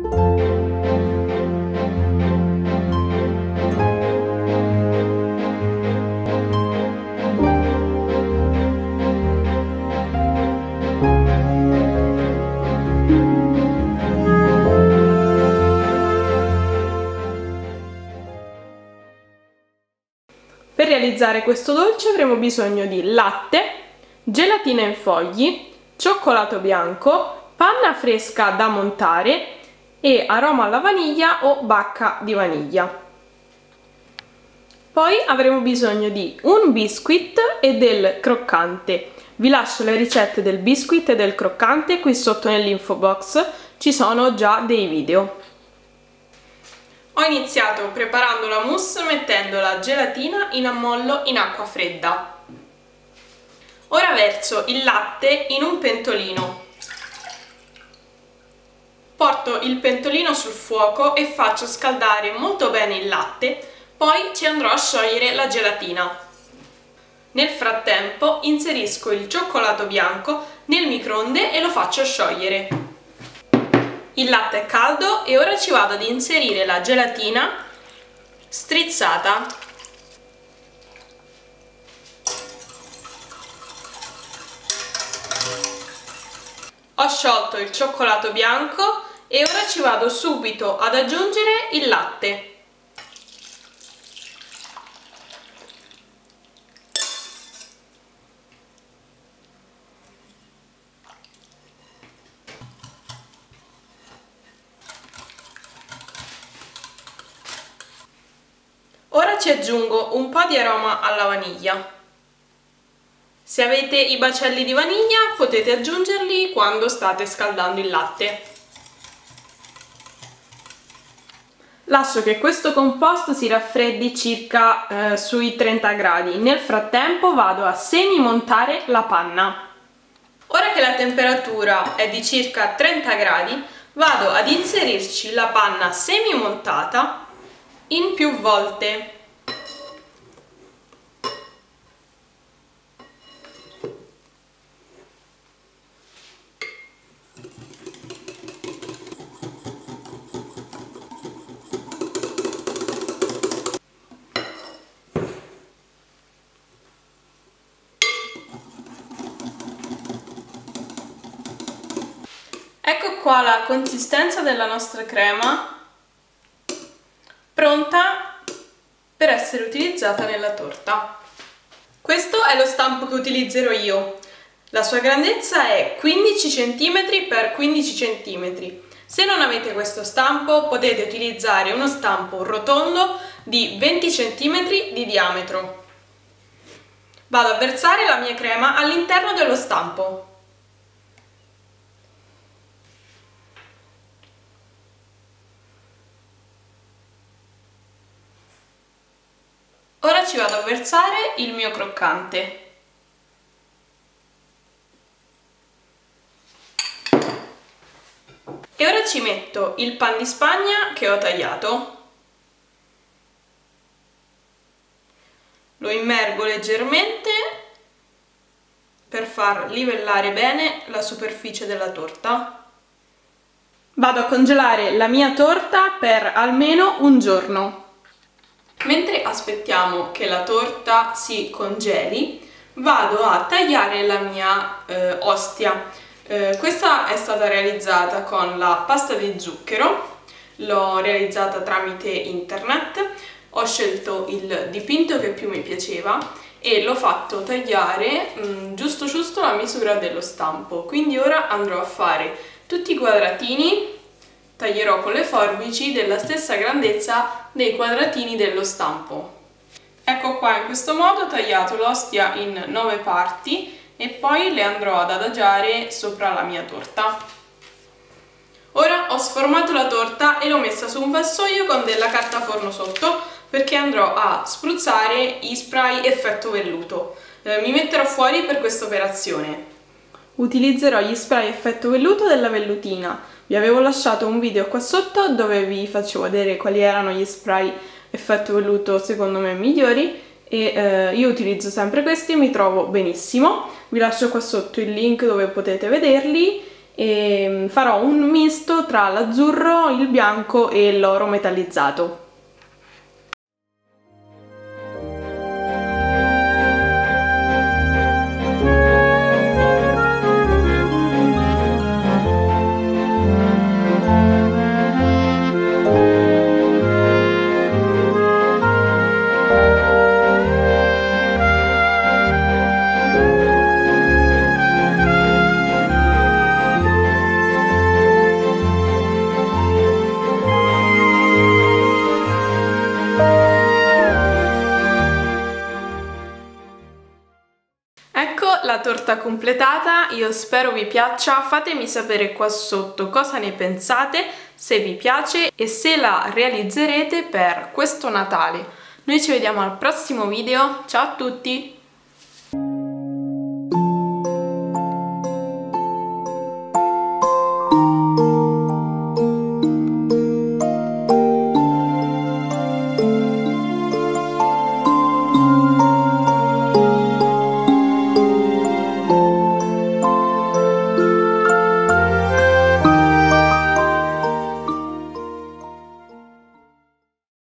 Per realizzare questo dolce avremo bisogno di latte, gelatina in fogli, cioccolato bianco, panna fresca da montare e aroma alla vaniglia o bacca di vaniglia. Poi avremo bisogno di un biscuit e del croccante. Vi lascio le ricette del biscuit e del croccante qui sotto nell'info box, ci sono già dei video. Ho iniziato preparando la mousse mettendo la gelatina in ammollo in acqua fredda. Ora verso il latte in un pentolino. Porto il pentolino sul fuoco e faccio scaldare molto bene il latte, poi ci andrò a sciogliere la gelatina. Nel frattempo inserisco il cioccolato bianco nel microonde e lo faccio sciogliere. Il latte è caldo e ora ci vado ad inserire la gelatina strizzata. Ho sciolto il cioccolato bianco e ora ci vado subito ad aggiungere il latte. Ci aggiungo un po' di aroma alla vaniglia. Se avete i bacelli di vaniglia potete aggiungerli quando state scaldando il latte. Lascio che questo composto si raffreddi circa sui 30 gradi. Nel frattempo vado a semimontare la panna. Ora che la temperatura è di circa 30 gradi vado ad inserirci la panna semimontata in più volte. Ecco qua la consistenza della nostra crema, pronta per essere utilizzata nella torta. Questo è lo stampo che utilizzerò io. La sua grandezza è 15 cm x 15 cm. Se non avete questo stampo potete utilizzare uno stampo rotondo di 20 cm di diametro. Vado a versare la mia crema all'interno dello stampo. Ora ci vado a versare il mio croccante. E ora ci metto il pan di Spagna che ho tagliato. Lo immergo leggermente per far livellare bene la superficie della torta. Vado a congelare la mia torta per almeno un giorno. Mentre aspettiamo che la torta si congeli, vado a tagliare la mia ostia. Questa è stata realizzata con la pasta di zucchero, l'ho realizzata tramite internet, ho scelto il dipinto che più mi piaceva e l'ho fatto tagliare giusto la misura dello stampo. Quindi ora andrò a fare tutti i quadratini. Taglierò con le forbici della stessa grandezza dei quadratini dello stampo. Ecco qua, in questo modo ho tagliato l'ostia in 9 parti e poi le andrò ad adagiare sopra la mia torta. Ora ho sformato la torta e l'ho messa su un vassoio con della carta forno sotto perché andrò a spruzzare gli spray effetto velluto. Mi metterò fuori per questa operazione. Utilizzerò gli spray effetto velluto della Vellutina. Vi avevo lasciato un video qua sotto dove vi faccio vedere quali erano gli spray effetto velluto secondo me migliori e io utilizzo sempre questi e mi trovo benissimo. Vi lascio qua sotto il link dove potete vederli e farò un misto tra l'azzurro, il bianco e l'oro metallizzato. La torta completata, io spero vi piaccia, fatemi sapere qua sotto cosa ne pensate, se vi piace e se la realizzerete per questo Natale. Noi ci vediamo al prossimo video, ciao a tutti!